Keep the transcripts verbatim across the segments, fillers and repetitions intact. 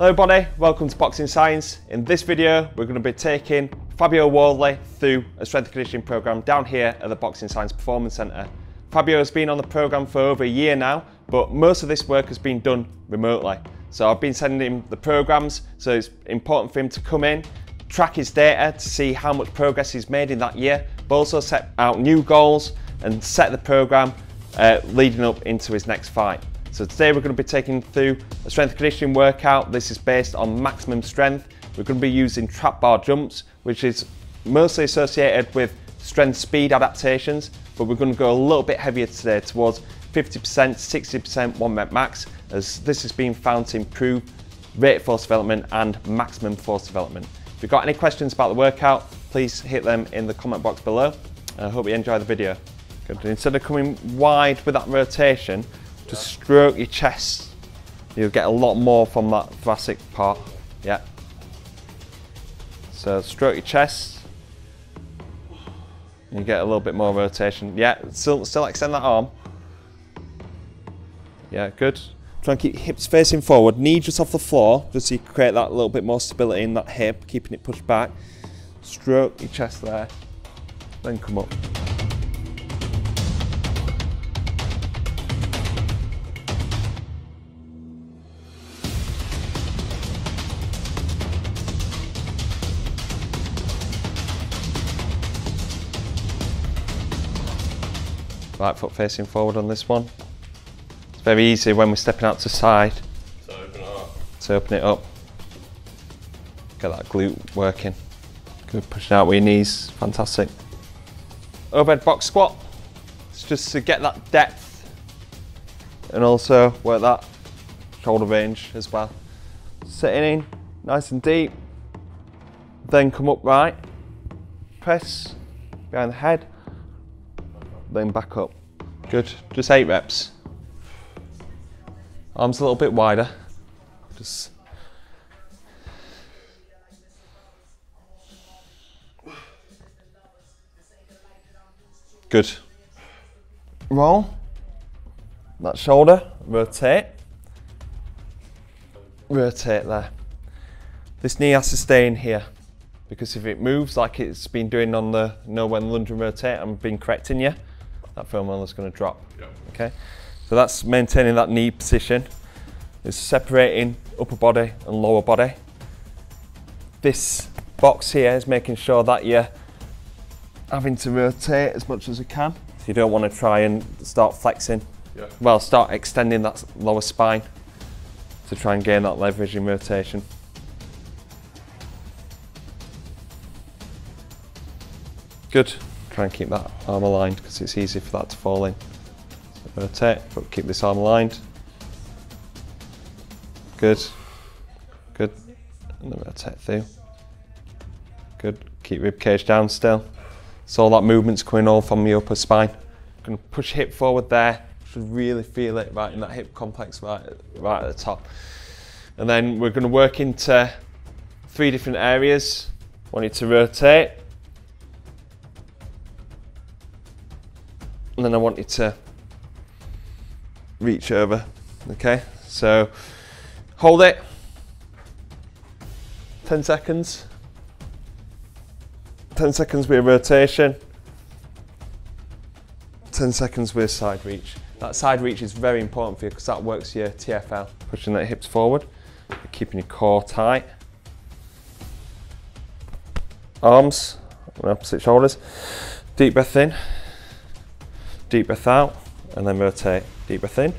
Hello everybody, welcome to Boxing Science. In this video we're going to be taking Fabio Wardley through a strength and conditioning programme down here at the Boxing Science Performance Centre. Fabio has been on the programme for over a year now, but most of this work has been done remotely. So I've been sending him the programmes, so it's important for him to come in, track his data to see how much progress he's made in that year, but also set out new goals and set the programme uh, leading up into his next fight. So today we're going to be taking through a strength and conditioning workout. This is based on maximum strength. We're going to be using trap bar jumps, which is mostly associated with strength speed adaptations, but we're going to go a little bit heavier today towards fifty percent, sixty percent one rep max, as this has been found to improve rate of force development and maximum force development. If you've got any questions about the workout, please hit them in the comment box below. And I hope you enjoy the video. Good. Instead of coming wide with that rotation, just stroke your chest. You'll get a lot more from that thoracic part. Yeah. So stroke your chest. You get a little bit more rotation. Yeah. Still, still extend that arm. Yeah. Good. Try and keep hips facing forward. Knee just off the floor, just so you create that little bit more stability in that hip, keeping it pushed back. Stroke your chest there. Then come up. Right foot facing forward on this one. It's very easy when we're stepping out to side. To open it up. To open it up. Get that glute working. Good, pushing out with your knees, fantastic. Overhead box squat. It's just to get that depth and also work that shoulder range as well. Sitting in, nice and deep. Then come upright. Press behind the head. Then back up. Good, just eight reps. Arms a little bit wider. Just. Good. Roll. That shoulder, rotate. Rotate there. This knee has to stay in here, because if it moves like it's been doing on the no when lunge and rotate, I'm being correcting you, that foam roller is going to drop. Yep. Okay, so that's maintaining that knee position. It's separating upper body and lower body. This box here is making sure that you're having to rotate as much as you can. So you don't want to try and start flexing. Yep. Well, start extending that lower spine to try and gain that leverage in rotation. Good. Try and keep that arm aligned because it's easy for that to fall in. So rotate, but keep this arm aligned. Good. Good. And then rotate through. Good. Keep ribcage down still. So all that movement's coming all from the upper spine. Gonna push hip forward there. Should really feel it right in that hip complex right, right at the top. And then we're gonna work into three different areas. Want you to rotate. And then I want you to reach over, okay? So hold it, ten seconds. ten seconds with a rotation, ten seconds with a side reach. That side reach is very important for you because that works your T F L. Pushing that hips forward, keeping your core tight. Arms on opposite shoulders, deep breath in. Deep breath out, and then rotate. Deep breath in,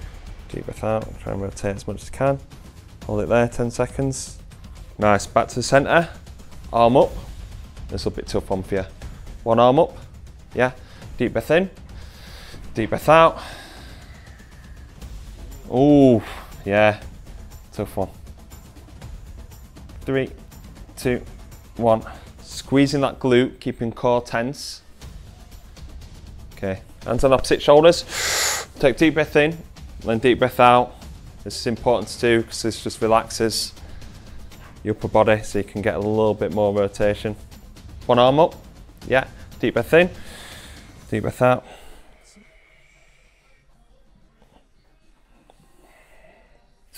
deep breath out. Try and rotate as much as you can. Hold it there, ten seconds. Nice, back to the centre. Arm up. This will be a tough one for you. One arm up, yeah. Deep breath in, deep breath out. Ooh, yeah, tough one. Three, two, one. Squeezing that glute, keeping core tense. Okay. Hands on opposite shoulders, take a deep breath in, then deep breath out. This is important to do because this just relaxes your upper body so you can get a little bit more rotation. One arm up, yeah, deep breath in, deep breath out.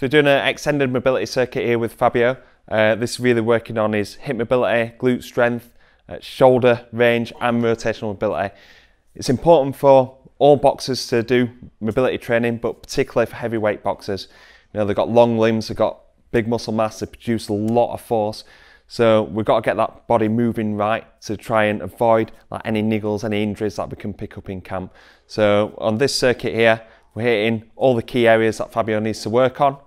So doing an extended mobility circuit here with Fabio. Uh, this is really working on his hip mobility, glute strength, uh, shoulder range and rotational mobility. It's important for all boxers to do mobility training, but particularly for heavyweight boxers. You know, they've got long limbs, they've got big muscle mass, they produce a lot of force. So we've got to get that body moving right to try and avoid like any niggles, any injuries that we can pick up in camp. So on this circuit here, we're hitting all the key areas that Fabio needs to work on.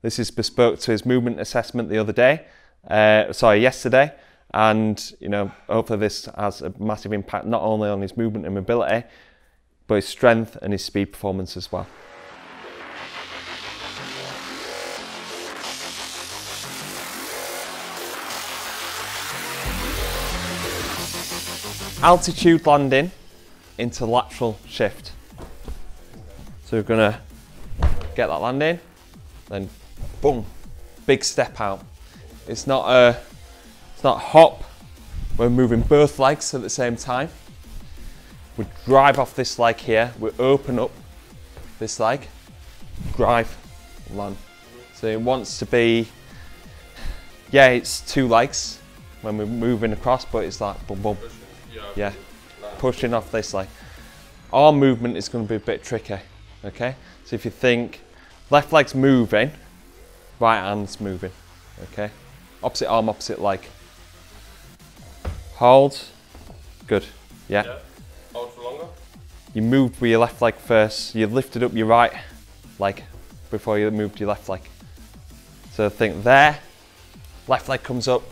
This is bespoke to his movement assessment the other day, uh, sorry, yesterday. And, you know, hopefully this has a massive impact not only on his movement and mobility, but his strength and his speed performance as well. Altitude landing into lateral shift. So we're gonna get that landing, then boom, big step out. It's not a, it's not a hop. We're moving both legs at the same time. We drive off this leg here, we open up this leg, drive, land. So it wants to be, yeah, it's two legs when we're moving across, but it's like boom, boom, yeah, pushing off this leg. Our movement is going to be a bit tricky, okay? So if you think left leg's moving, right hand's moving, okay? Opposite arm, opposite leg. Hold, good, yeah. yeah. You moved with your left leg first, you lifted up your right leg before you moved your left leg. So think there, left leg comes up,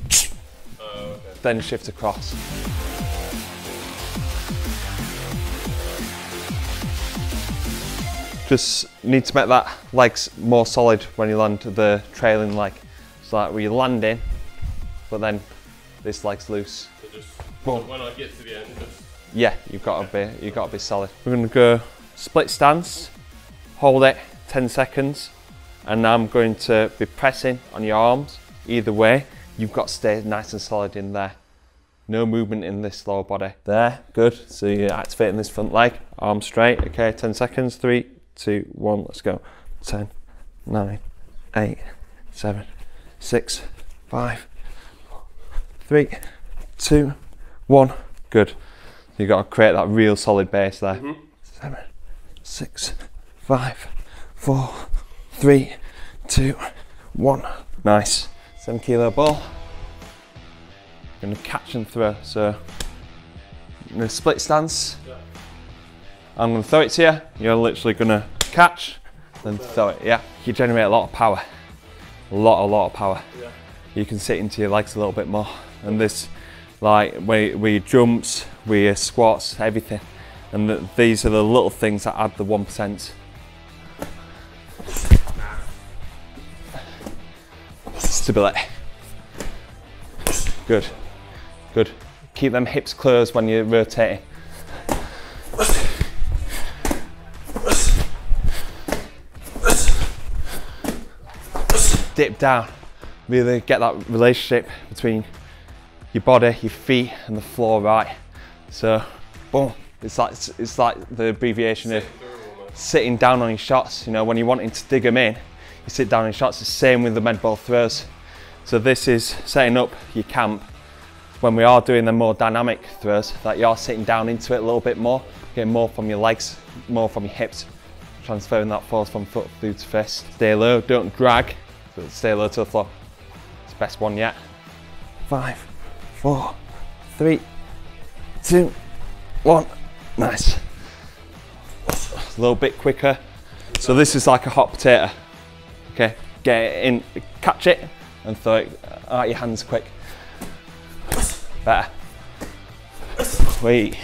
uh, okay. Then shift across. Just need to make that legs more solid when you land the trailing leg. So that we're landing, but then this leg's loose. So just, so when I get to the end, just yeah, you've got to be, you've got to be solid. We're going to go split stance, hold it ten seconds, and I'm going to be pressing on your arms. Either way, you've got to stay nice and solid in there. No movement in this lower body. There, good. So you're activating this front leg, arm straight. Okay, ten seconds, three, two, one, let's go. ten, nine, eight, seven, six, five, three, two, one, good. You've got to create that real solid base there. Mm-hmm. Seven, six, five, four, three, two, one. Nice. Seven kilo ball. I'm going to catch and throw. So, I'm going to split stance. Yeah. I'm going to throw it to you. You're literally going to catch, then throw it. Yeah. You generate a lot of power. A lot, a lot of power. Yeah. You can sit into your legs a little bit more. And this, like where, where your jumps, where your squats, everything. And the, these are the little things that add the one percent. Stability. Good, good. Keep them hips closed when you're rotating. Dip down, really get that relationship between your body, your feet and the floor right. So, boom, it's like, it's like the abbreviation of sitting down on your shots. You know, when you're wanting to dig them in, you sit down on your shots. The same with the med ball throws. So this is setting up your camp. When we are doing the more dynamic throws, that you're sitting down into it a little bit more, getting more from your legs, more from your hips, transferring that force from foot through to fist. Stay low, don't drag, but stay low to the floor. It's the best one yet. Five, four, three, two, one. Nice. A little bit quicker. So this is like a hot potato. Okay, get it in, catch it, and throw it out your hands quick. Better. Sweet.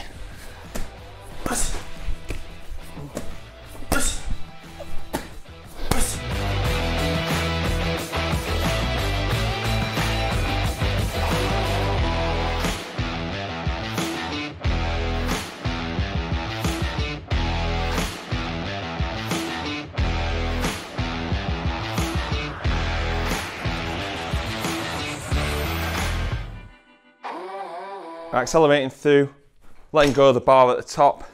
Accelerating through, letting go of the bar at the top,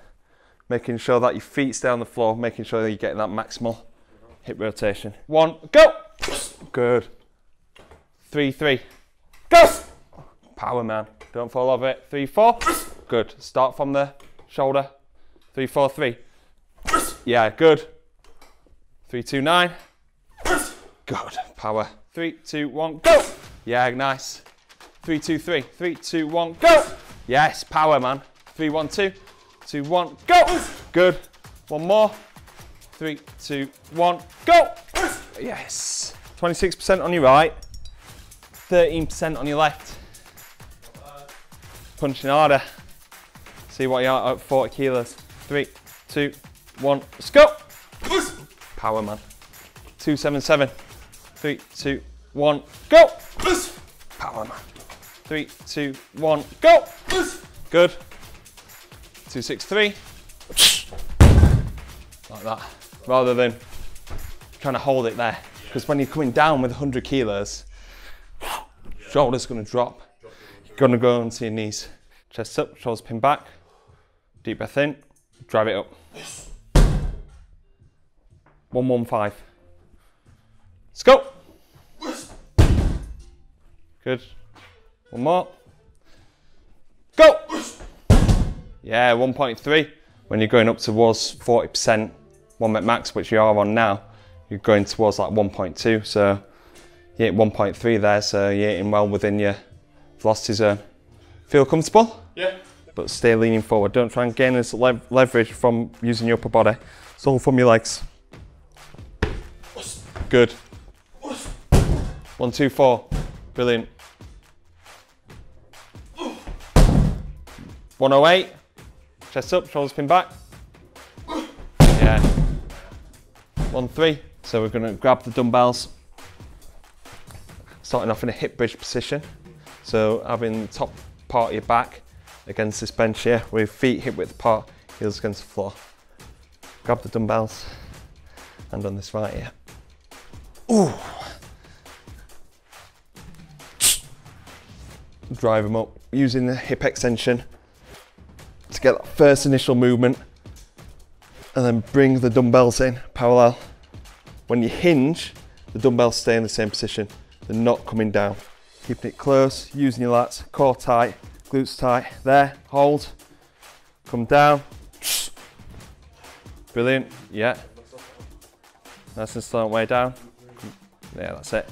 making sure that your feet stay on the floor, making sure that you're getting that maximal hip rotation. One, go! Good. Three, three. Go! Power, man. Don't fall over it. Three, four. Good. Start from the shoulder. Three, four, three. Yeah, good. Three, two, nine. Good. Power. Three, two, one, go! Yeah, nice. Three, two, three. Three, two, one, go! Yes, power, man. Three, one, two. Two, one, go! Good. One more. Three, two, one, go! Yes. twenty-six percent on your right, thirteen percent on your left. Punching harder. See what you are at forty kilos. Three, two, one, let's go! Power, man. two seven seven. Three, two, one, go! Power, man. Three, two, one, go! Good. Two, six, three. Like that, rather than trying to hold it there. Because when you're coming down with one hundred kilos, shoulder's going to drop. You're going to go onto your knees. Chest up, shoulders pinned back. Deep breath in, drive it up. one one five. Let's go. Good. One more. Go. Yeah, one point three. When you're going up towards forty percent one rep max, which you are on now, you're going towards like one point two, so you hit one point three there, so you're hitting well within your velocity zone. Feel comfortable? Yeah. But stay leaning forward. Don't try and gain this lev leverage from using your upper body. It's all from your legs. Good. One, two, four. Brilliant. one oh eight. Chest up, shoulders pinned back. Yeah. One, three. So we're going to grab the dumbbells. Starting off in a hip bridge position. So having the top part of your back against this bench here with feet hip width apart, heels against the floor. Grab the dumbbells and on this right here. Ooh. Drive them up using the hip extension. Get that first initial movement and then bring the dumbbells in parallel. When you hinge, the dumbbells stay in the same position. They're not coming down. Keeping it close, using your lats, core tight, glutes tight. There, hold, come down. Brilliant, yeah. Nice and slow way down. Yeah, that's it.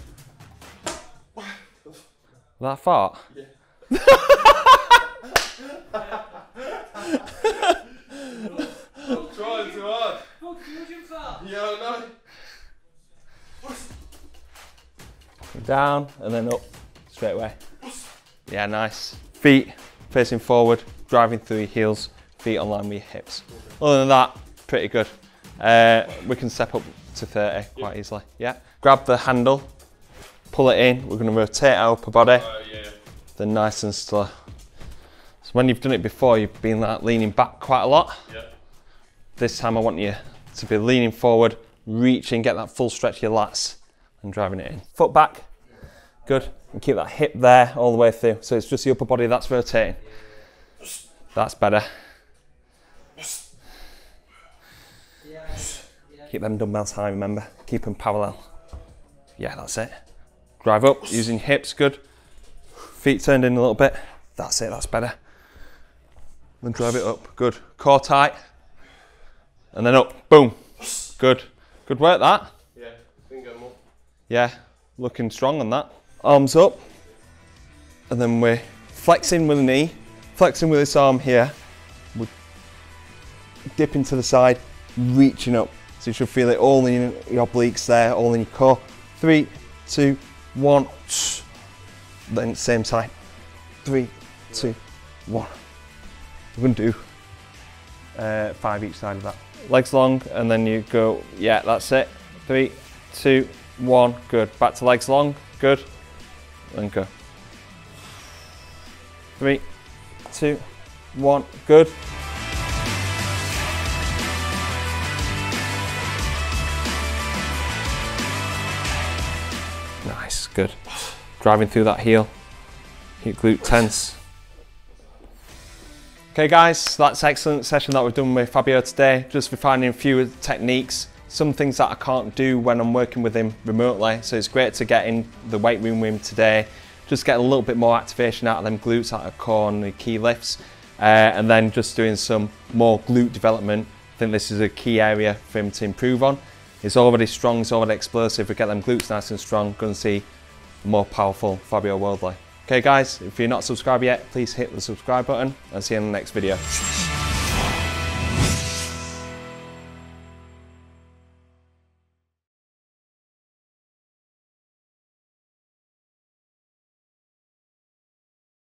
That fart? Yeah. I'm trying too hard. Oh, you fart? Yeah, I know. Down and then up, straight away. Yeah, nice. Feet facing forward, driving through your heels, feet on line with your hips. Other than that, pretty good. Uh, we can step up to thirty quite yeah. easily. Yeah. Grab the handle, pull it in. We're going to rotate our upper body, uh, yeah. then nice and slow. When you've done it before, you've been like leaning back quite a lot. Yeah. This time I want you to be leaning forward, reaching, get that full stretch of your lats and driving it in. Foot back, good. And keep that hip there all the way through. So it's just the upper body that's rotating. That's better. Keep them dumbbells high, remember. Keep them parallel. Yeah, that's it. Drive up, using hips, good. Feet turned in a little bit. That's it, that's better. Then drive it up, good. Core tight, and then up, boom. Good, good work that. Yeah, finger more. Yeah, looking strong on that. Arms up, and then we're flexing with the knee, flexing with this arm here. We're dipping to the side, reaching up. So you should feel it all in your obliques there, all in your core. Three, two, one. Then same time. Three, two, one. We're gonna do uh, five each side of that. Legs long, and then you go, yeah, that's it. Three, two, one, good. Back to legs long, good. And go. Three, two, one, good. Nice, good. Driving through that heel. Keep glute tense. Okay guys, that's an excellent session that we've done with Fabio today, just refining a few techniques some things that I can't do when I'm working with him remotely. So it's great to get in the weight room with him today, just get a little bit more activation out of them glutes, out of core and the key lifts, uh, and then just doing some more glute development. I think this is a key area for him to improve on. It's already strong, it's already explosive. We get them glutes nice and strong, going to see a more powerful Fabio Wardley. Okay guys, if you're not subscribed yet, please hit the subscribe button and see you in the next video.